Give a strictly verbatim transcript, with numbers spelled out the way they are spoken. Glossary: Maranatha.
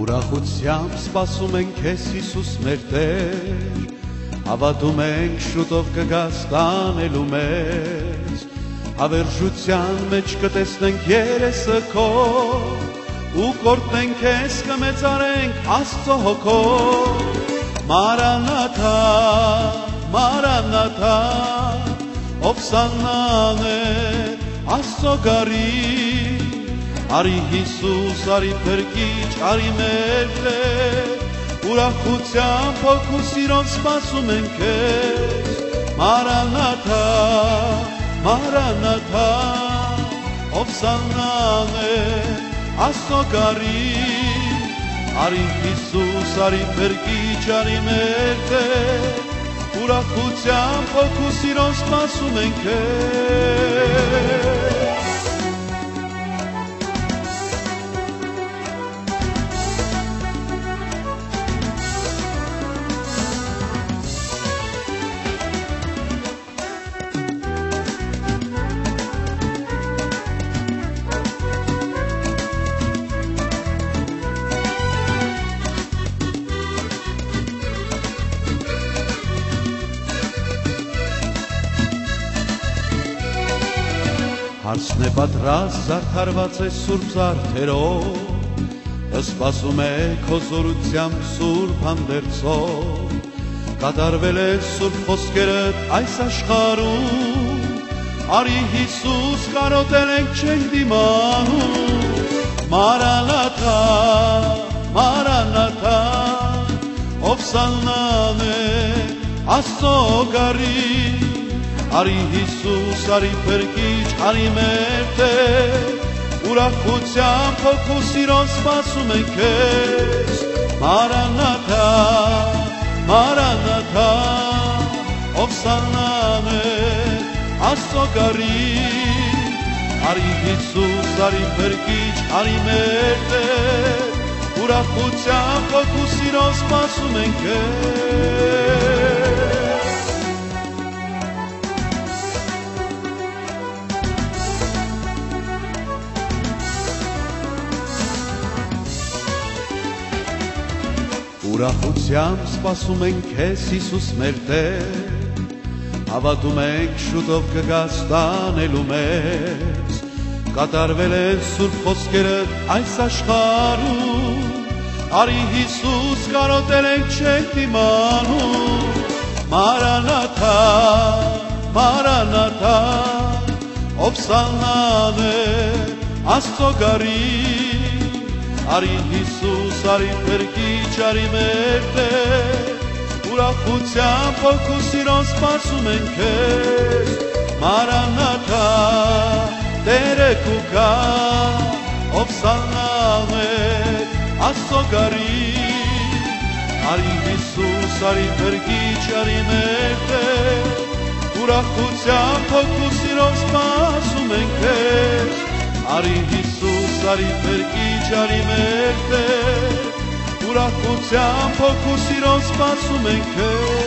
Ուրախությամբ սպասում ենք քեզ Հիսուս մեր Տեր, հավատում ենք շուտով կգաս տանելու մեզ, հավերժության մեջ կտեսնենք երեսը քո, ու կօրհնենք քեզ կմեծարենք Աստծո հոգով. Maranatha, Maranatha, ով սաննան է Աստծո գարի, Ari Iisus, Ari Perkic, Ari Merle, Urachuțeam, Pocusirom, Spasul Menches, Maranatha, Maranatha, Obsanane, Asogari, Ari Iisus, Ari Perkic, Ari Merle, Urachuțeam, Pocusirom, Spasul Menches. Հարցն է պատրաստ, զարդարված է սուրբ զարդերով, սպասում է քո զորությամբ սուրբ հանդերձով, կատարվել է սուրբ խոսքերդ այս աշխարհում, Արի Հիսուս կարոտել ենք չենք դիմանում. Maranatha, Maranatha, ով սաննան է Աստծո գարի, Ari Iisus, Ari Perkic, Ari Merte, Urachuțeam, Pocusirom, Spasul Menches, Maranatha, Maranatha, Obsanane, Astso Gari, Ari Iisus, Ari Perkic, Ari Merte, Urachuțeam, Pocusirom, Spasul Menches. Ուրախությամբ սպասում ենք քեզ Հիսուս մեր Տեր, հավատում ենք շուտով կգաս տանելու մեզ, կատարվել են սուրբ խոսքերդ այս աշխարհում, Արի Հիսուս կարոտել ենք չենք դիմանում. Maranatha, Maranatha, ով սաննան է Աստծո գարի, Ari Iisus, Ari Perkic, Ari Merte, Urachuțeam, Pocusirom, Spasul Menches, Maranatha, Tere cu ca, Obsanane, Astso Gari, Ari Iisus, Ari Perkic, Ari Merte, Urachuțeam, Pocusirom, Spasul Menches, Ari Iisus, Ari Perkic, Ari Merte, Urachuțeam, Pocusirom, Spasul Menches.